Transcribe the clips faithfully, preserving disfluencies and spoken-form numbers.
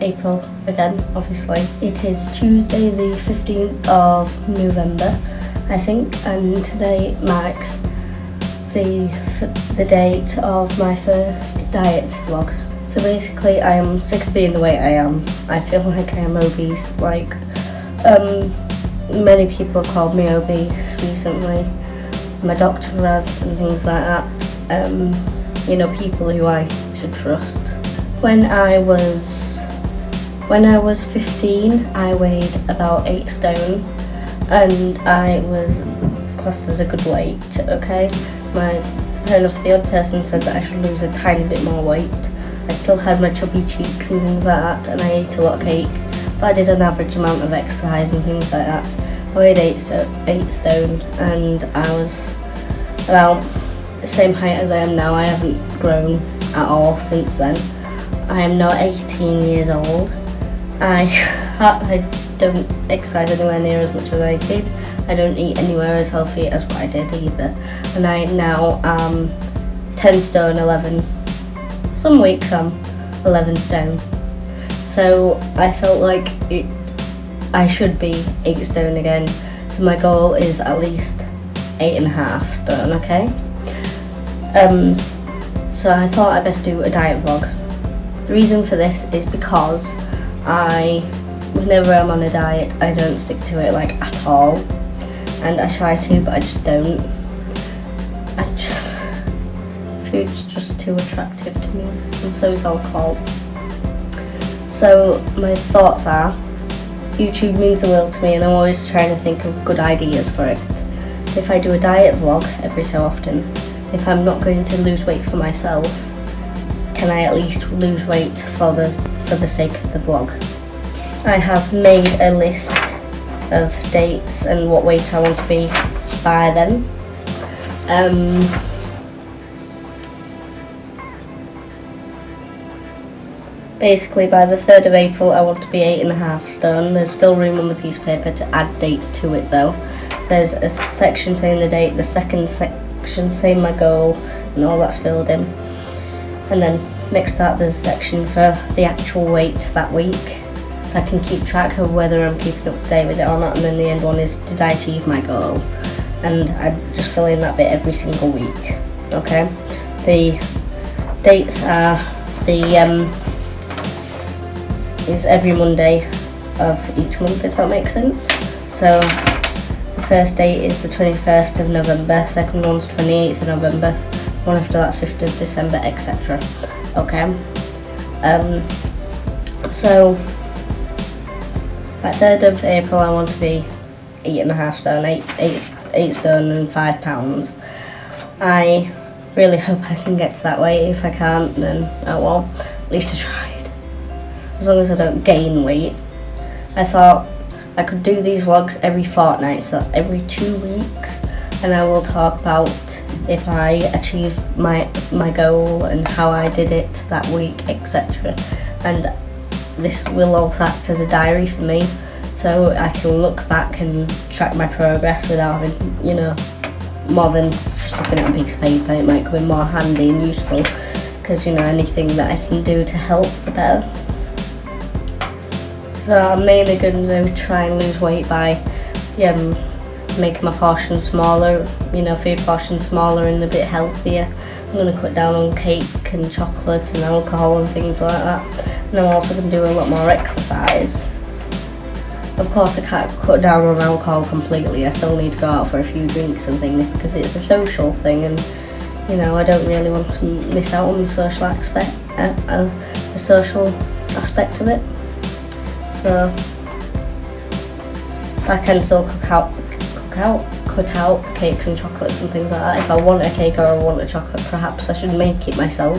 April again, obviously. It is Tuesday the fifteenth of November, I think, and today marks the, the date of my first diet vlog. So basically I am sick of being the way I am. I feel like I am obese, like um, many people called me obese recently. My doctor has and things like that. Um, you know, people who I should trust. When I was when I was fifteen, I weighed about eight stone, and I was classed as a good weight. Okay, my friend of the odd person said that I should lose a tiny bit more weight. I still had my chubby cheeks and things like that, and I ate a lot of cake, but I did an average amount of exercise and things like that. I weighed eight, so eight stone, and I was about the same height as I am now. I haven't grown at all since then. I am now eighteen years old. I, I don't exercise anywhere near as much as I did. I don't eat anywhere as healthy as what I did either. And I now am ten stone eleven. Some weeks I'm eleven stone. So I felt like it. I should be eight stone again. So my goal is at least eight and a half stone, okay? Um, so I thought I'd best do a diet vlog. The reason for this is because I, whenever I'm on a diet, I don't stick to it like at all, and I try to, but I just don't. I just, food's just too attractive to me, and so is alcohol. So my thoughts are, YouTube means the world to me, and I'm always trying to think of good ideas for it. If I do a diet vlog every so often, if I'm not going to lose weight for myself, can I at least lose weight for the for the sake of the vlog? I have made a list of dates and what weight I want to be by then. Um, basically, by the third of April, I want to be eight and a half stone. There's still room on the piece of paper to add dates to it, though. There's a section saying the date, the second section saying my goal, and all that's filled in, and then next up there's a section for the actual weight that week, so I can keep track of whether I'm keeping up to date with it or not. And then the end one is, did I achieve my goal? And I just fill in that bit every single week. Okay, the dates are the um, is every Monday of each month, if that makes sense. So first date is the twenty-first of November, second one's twenty-eighth of November, one after that's fifth of December, et cetera. Okay, um, so by third of April I want to be eight and a half stone, eight, eight, eight stone and five pounds. I really hope I can get to that weight. If I can't, then oh well, at least I tried. As long as I don't gain weight. I thought I could do these vlogs every fortnight, so that's every two weeks, and I will talk about if I achieved my my goal and how I did it that week, et cetera. And this will also act as a diary for me, so I can look back and track my progress without having, you know, more than just looking at a piece of paper. It might come in more handy and useful, because, you know, anything that I can do to help, the better. So I'm mainly going to try and lose weight by um, making my portion smaller, you know, food portion smaller and a bit healthier. I'm going to cut down on cake and chocolate and alcohol and things like that. And I'm also going to do a lot more exercise. Of course I can't cut down on alcohol completely, I still need to go out for a few drinks and things, because it's a social thing, and you know, I don't really want to miss out on the social aspect, uh, uh, the social aspect of it. So I can still cook out, cook out, cut out cakes and chocolates and things like that. If I want a cake or I want a chocolate, perhaps I should make it myself.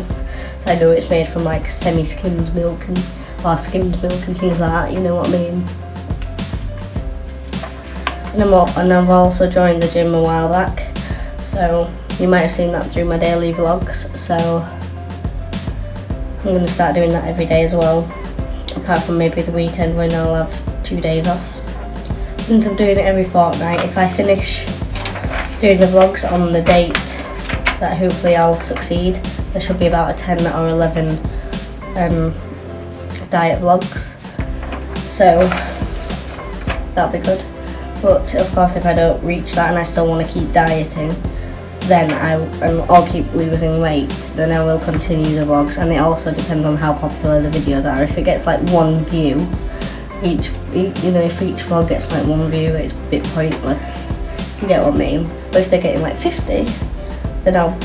So I know it's made from like semi-skimmed milk and or skimmed milk and things like that. You know what I mean. And I'm all, and I've also joined the gym a while back, so you might have seen that through my daily vlogs. So I'm going to start doing that every day as well. Apart from maybe the weekend when I'll have two days off. Since I'm doing it every fortnight, if I finish doing the vlogs on the date that hopefully I'll succeed, there should be about a ten or eleven um, diet vlogs, so that'll be good. But of course, if I don't reach that and I still want to keep dieting, then I, um, I'll keep losing weight, then I will continue the vlogs. And it also depends on how popular the videos are. If it gets like one view, each, you know, if each vlog gets like one view, it's a bit pointless. You get what I mean? But if they're getting like fifty, then I'll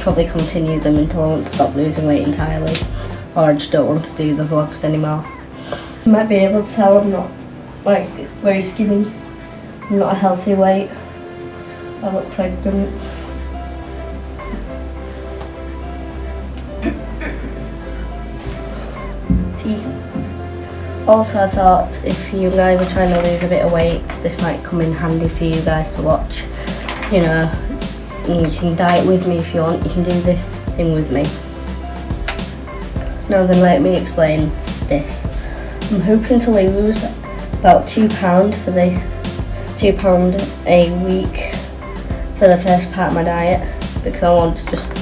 probably continue them until I want to stop losing weight entirely, or I just don't want to do the vlogs anymore. You might be able to tell I'm not like very skinny, I'm not a healthy weight, I look pregnant. Also, I thought if you guys are trying to lose a bit of weight, this might come in handy for you guys to watch. You know, you can diet with me if you want, you can do this thing with me. Now then, let me explain this. I'm hoping to lose about two pound for the two pound a week for the first part of my diet, because I want to just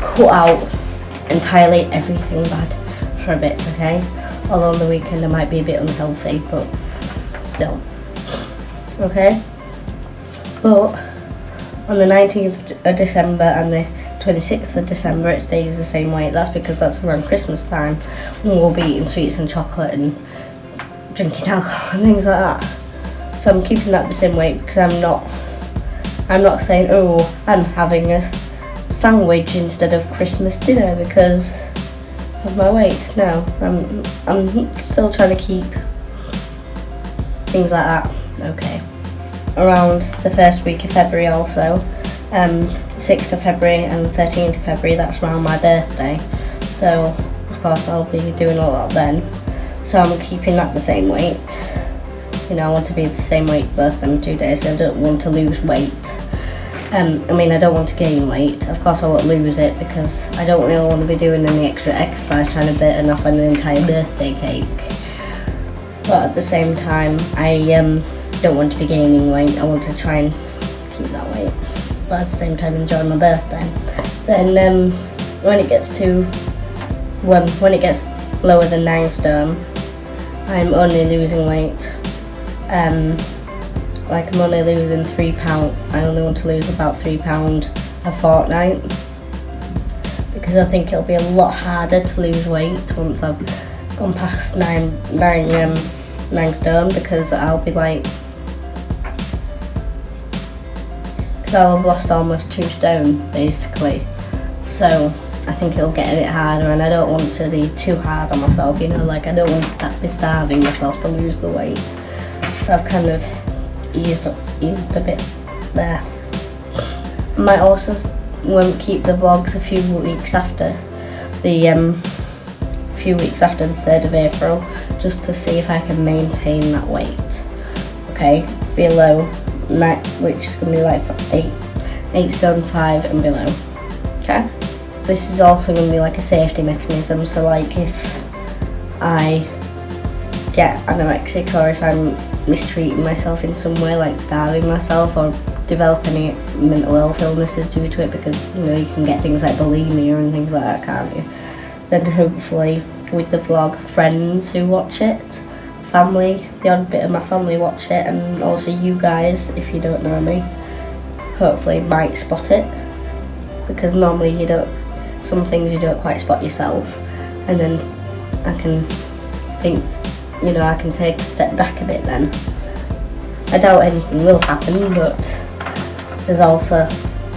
cut out entirely everything bad for a bit, okay? Although on the weekend I might be a bit unhealthy, but still. Okay? But on the nineteenth of December and the twenty-sixth of December it stays the same weight. That's because that's around Christmas time, when we'll be eating sweets and chocolate and drinking alcohol and things like that. So I'm keeping that the same weight, because I'm not I'm not saying, oh, I'm having a sandwich instead of Christmas dinner because of my weight. No, I'm, I'm still trying to keep things like that. Okay. Around the first week of February also, um, sixth of February and thirteenth of February, that's around my birthday. So, of course, I'll be doing all that then. So I'm keeping that the same weight. You know, I want to be the same weight both them two days, so I don't want to lose weight. Um, I mean, I don't want to gain weight. Of course I won't lose it, because I don't really want to be doing any extra exercise trying to burn off an entire birthday cake. But at the same time, I um, don't want to be gaining weight. I want to try and keep that weight, but at the same time enjoy my birthday. Then um, when it gets to, when, when it gets lower than nine stone, I'm only losing weight. Um, Like I'm only losing three pound. I only want to lose about three pound a fortnight, because I think it'll be a lot harder to lose weight once I've gone past nine, nine, um, nine stone. Because I'll be like, because I'll have lost almost two stone basically. So I think it'll get a bit harder, and I don't want to be too hard on myself. You know, like I don't want to be starving myself to lose the weight. So I've kind of eased up, eased a bit there. I might also won't keep the vlogs a few weeks after the um, few weeks after the third of April, just to see if I can maintain that weight. Okay, below nine, which is gonna be like eight, eight stone five and below. Okay, this is also gonna be like a safety mechanism. So like if I get anorexic, or if I'm mistreating myself in some way, like starving myself or developing mental health illnesses due to it, because you know you can get things like bulimia and things like that, can't you? Then hopefully with the vlog, friends who watch it, family, the odd bit of my family watch it, and also you guys, if you don't know me, hopefully might spot it, because normally you don't, some things you don't quite spot yourself, and then I can think, you know, I can take a step back a bit then. I doubt anything will happen, but there's also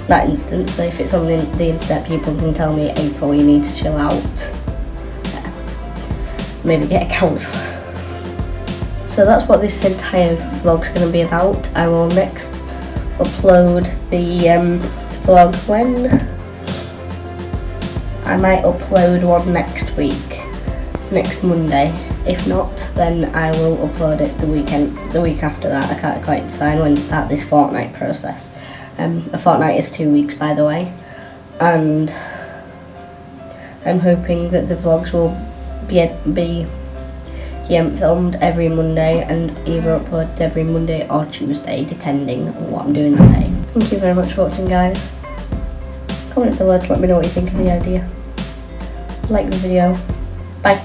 that instance. So if it's on the, the internet, people can tell me, April, you need to chill out. Yeah. Maybe get a counsellor. So that's what this entire vlog's going to be about. I will next upload the um, vlog when? I might upload one next week, next Monday. If not, then I will upload it the weekend, the week after that. I can't quite decide when to start this fortnight process. Um, a fortnight is two weeks, by the way, and I'm hoping that the vlogs will be be yeah, filmed every Monday, and either uploaded every Monday or Tuesday, depending on what I'm doing that day. Thank you very much for watching, guys. Comment below to let me know what you think of the idea. Like the video. Bye.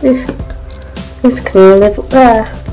this, this can live up there.